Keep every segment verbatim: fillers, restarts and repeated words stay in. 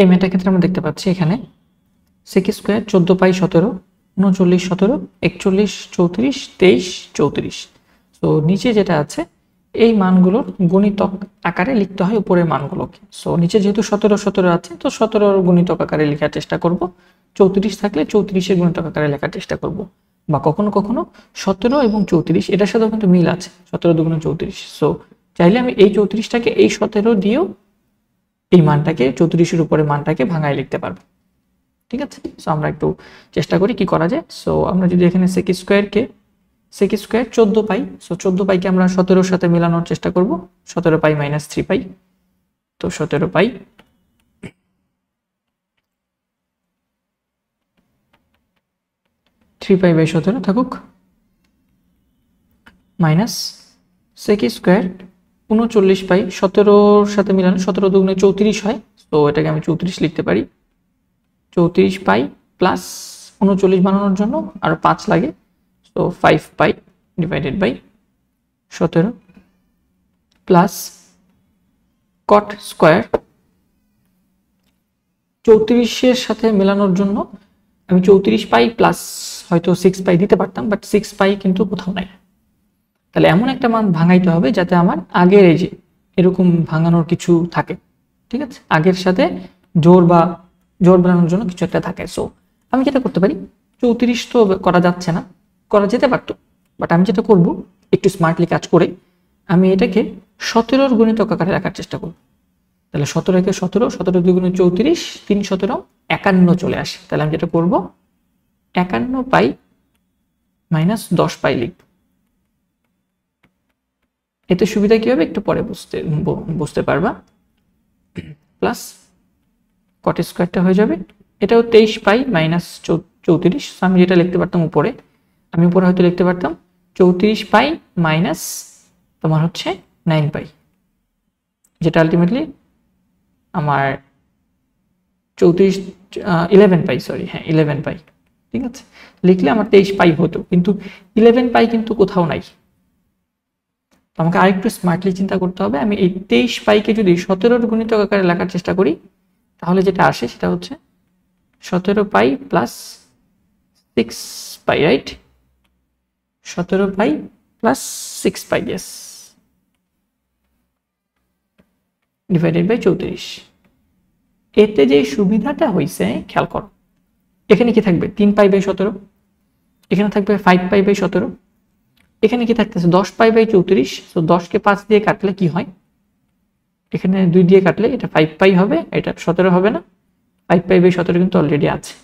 এই মেয়েটার ক্ষেত্রে আমরা দেখতে পাচ্ছি এখানে সেক স্কোয়ার চোদ্দো পাই সতেরো উনচল্লিশ সতেরো একচল্লিশ চৌত্রিশ তেইশ চৌত্রিশ। সো নিচে যেটা আছে এই মানগুলোর গুণিতক আকারে লিখতে হয় উপরের মানগুলোকে। সো নিচে যেহেতু সতেরো সতেরো আছে তো সতেরোর গুণিতক আকারে লেখার চেষ্টা করব, চৌত্রিশ থাকলে চৌত্রিশের গুণিতক আকারে লেখার চেষ্টা করব, বা কখনো কখনো সতেরো এবং চৌত্রিশ এটার সাথেও কিন্তু মিল আছে, সতেরো দুগুণ চৌত্রিশ। সো চাইলে আমি এই চৌত্রিশটাকে এই সতেরো দিয়েও এই মানটাকে চৌত্রিশের উপরে মানটাকে ভাঙায় লিখতে পারবো। ঠিক আছে, সো আমরা একটু চেষ্টা করি কি করা যায়। সো আমরা যদি এখানে সেক স্কোয়ারকে সেক স্কোয়ার চোদ্দ পাই, সো চোদ্দ পাইকে আমরা সতেরোর সাথে মেলানোর চেষ্টা করব, সতেরো পাই মাইনাস থ্রি পাই, তো সতেরো পাই থ্রি পাই বাই সতেরো থাকুক মাইনাস সেক স্কোয়ার উনচল্লিশ পাই সতেরোর সাথে মিলানো, সতেরো দুগুণে চৌত্রিশ হয়, তো এটাকে আমি চৌত্রিশ লিখতে পারি, চৌত্রিশ পাই প্লাস উনচল্লিশ বানানোর জন্য আরো পাঁচ লাগে, তো ফাইভ পাই ডিভাইডেড বাই সতেরো প্লাস কট স্কোয়ার চৌত্রিশের সাথে মেলানোর জন্য আমি চৌত্রিশ পাই প্লাস হয়তো সিক্স পাই দিতে পারতাম, বাট সিক্স পাই কিন্তু কোথাও নাই, তাহলে এমন একটা মান ভাঙাইতে হবে যাতে আমার আগের এই যে এরকম ভাঙানোর কিছু থাকে। ঠিক আছে, আগের সাথে জোর বা জোর বানানোর জন্য কিছু একটা থাকে। সো আমি যেটা করতে পারি, চৌত্রিশ তো করা যাচ্ছে না, করা যেতে পারতো, বাট আমি যেটা করব একটু স্মার্টলি কাজ করে আমি এটাকে সতেরোর গুণিতক আকারে রাখার চেষ্টা করব। তাহলে সতেরো একে সতেরো, সতেরো দুই গুণে চৌত্রিশ, তিন সতেরো একান্ন চলে আসে। তাহলে আমি যেটা করব একান্ন পাই মাইনাস দশ পাই লিখব, এতে সুবিধা কি হবে একটু পরে বুঝতে বুঝতে পারবা, প্লাস কট স্কোয়ারটা হয়ে যাবে, এটাও তেইশ পাই মাইনাস চৌত্রিশ। আমি যেটা লিখতে পারতাম উপরে, আমি উপরে হয়তো লিখতে পারতাম চৌত্রিশ পাই মাইনাস তোমার হচ্ছে নাইন পাই, যেটা আলটিমেটলি আমার চৌত্রিশ ইলেভেন পাই সরি হ্যাঁ ইলেভেন পাই। ঠিক আছে, লিখলে আমার তেইশ পাই হতো, কিন্তু ইলেভেন পাই কিন্তু কোথাও নাই। আমাকে আরেকটু স্মার্টলি চিন্তা করতে হবে, আমি এই তেইশ পাইকে যদি সতেরোর গুণিতক আকারে লেখার চেষ্টা করি তাহলে যেটা আসে সেটা হচ্ছে সতেরো pi plus six pi, right, সতেরো pi plus six pi yes divided by চৌত্রিশ। এতে যে সুবিধাটা হয়েছে খেয়াল করো, এখানে কি থাকবে তিন পাই বাই সতেরো, এখানে থাকবে ফাইভ পাই বাই সতেরো, এখানে কি থাকতেছে দশ পাই বাই চৌত্রিশ। তো দশকে পাঁচ দিয়ে কাটলে কি হয়, এখানে দুই দিয়ে কাটলে এটা ফাইভ পাই হবে, এটা সতেরো হবে না, ফাইভ পাই বাই সতেরো কিন্তু অলরেডি আছে।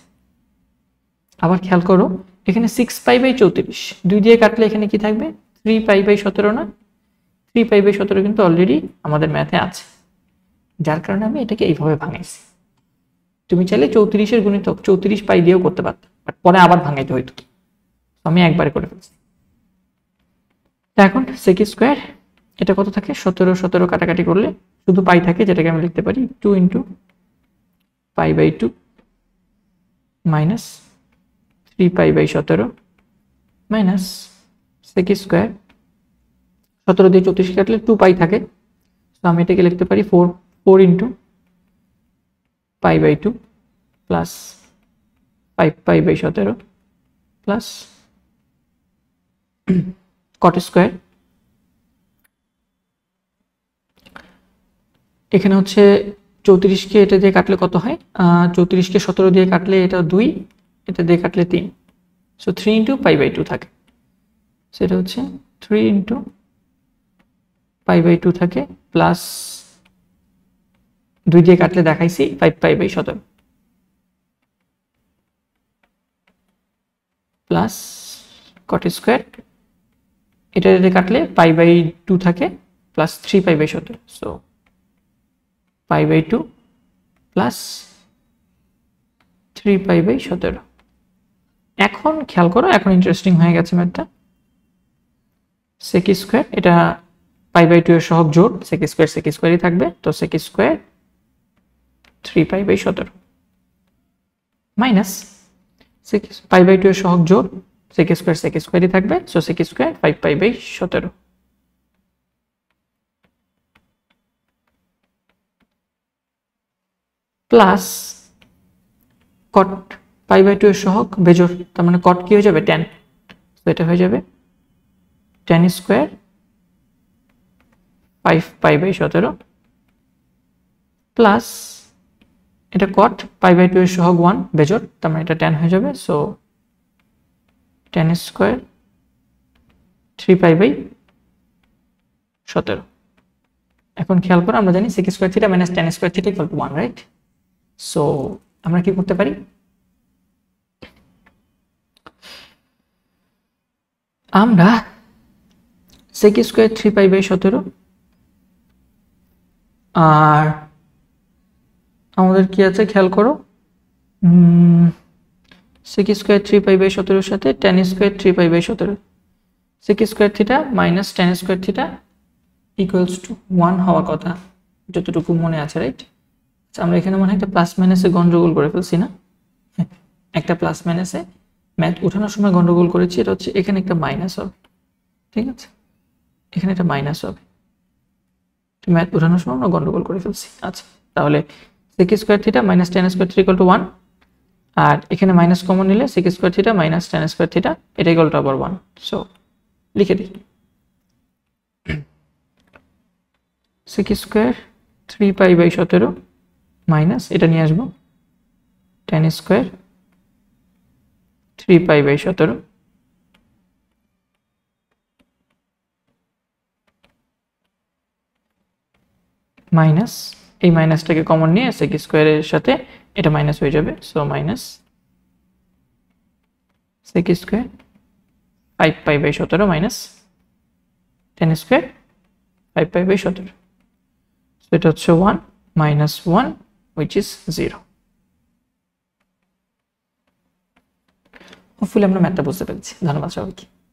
আবার খেয়াল করো এখানে সিক্স পাই বাই চৌত্রিশ, দুই দিয়ে কাটলে এখানে কি থাকবে থ্রি পাই বাই সতেরো না, থ্রি পাই বাই সতেরো কিন্তু অলরেডি আমাদের ম্যাথে আছে, যার কারণে আমি এটাকে এইভাবে ভাঙাইছি। তুমি চাইলে চৌত্রিশের গুণিতক চৌত্রিশ পাই দিয়েও করতে পারতো, বাট পরে আবার ভাঙাইতে হইতো, আমি একবারে করে ফেলছি। এখন সেক স্কোয়ার এটা কত থাকে, সতেরো সতেরো কাটাকাটি করলে শুধু পাই থাকে, যেটাকে আমি লিখতে পারি two into pi by two minus three pi by সতেরো মাইনাস সেক স্কোয়ার সতেরো দিয়ে চৌত্রিশ কাটলে টু পাই থাকে, তো আমি এটাকে লিখতে পারি four four into pi by two plus five pi by সতেরো প্লাস কট স্কোয়ার, এখানে হচ্ছে চৌত্রিশকে এটা দিয়ে কাটলে কত হয়, চৌত্রিশকে সতেরো দিয়ে কাটলে এটা দুই, এটা দিয়ে কাটলে তিন, so three into pi by two থাকে, সেটা হচ্ছে three into pi by two থাকে প্লাস দুই দিয়ে কাটলে দেখাইছি ফাইভ পাই বাই সতেরো প্লাস কট স্কোয়ার, এটা যদি কাটলে পাই বাই টু থাকে প্লাস থ্রি পাই বাই সতেরো, so pi by two plus three pi by সতেরো। এখন খেয়াল করো, এখন ইন্টারেস্টিং হয়ে গেছে ম্যাথটা। সেক স্কোয়ার এটা পাই বাই টু এর সহগ জোর, সেক স্কোয়ার সেক স্কোয়ারই থাকবে, তো sec square three pi by সতেরো minus sec pi by two এর সহগ জোর, সেক স্কোয়ার সেক স্কোয়ারই থাকবে, so sec square five pi by সতেরো। Plus cot pi by two एर सहग बेजोड़ तार माने कट की हो जाए टैन तो एटा हो जाए tan square five pi by सत्रह प्लस एटा कट पाई बाय टू एर सहग वन बेजोड़ तार माने एटा टैन हो जाए so tan square three pi by सत्रह এখন খেয়াল করো আমরা জানি sec square theta - tan square theta = one right so আমরা কি করতে পারি আমরা sec square three pi by सत्रह আর আমাদের কি আছে খেয়াল করো sec square three pi by सत्रह এর সাথে tan square three pi by सत्रह sec square theta - tan square theta equals to one হওয়ার কথা যতটুকু মনে আছে রাইট আচ্ছা আমরা এখানে মনে একটা প্লাস মাইনাসে গন্ডগোল করে ফেলছি না একটা প্লাস মাইনাসে ম্যাথ ওঠানোর সময় গন্ডগোল করেছি এটা হচ্ছে এখানে একটা মাইনাস হবে ঠিক আছে এখানে একটা মাইনাস হবে তো ম্যাথ ওঠানোর সময় আমরা গন্ডগোল করে ফেলছি আচ্ছা তাহলে sec square theta - tan square theta equal to one আর এখানে মাইনাস কমন নিলে sec square theta - tan square theta এটা equal to আবার one সো লিখে দিই sec square three pi by सत्रह minus এটা নিয়ে আসবো tan square three pi by सत्रह minus এই মাইনাসটাকে কমন নিয়ে sec square এর সাথে এটা মাইনাস হয়ে যাবে সো minus sec square five pi by सत्रह minus tan square five pi by सत्रह So it is one minus one, which is zero. Hopefully, I'm not math. That's all. Thank you.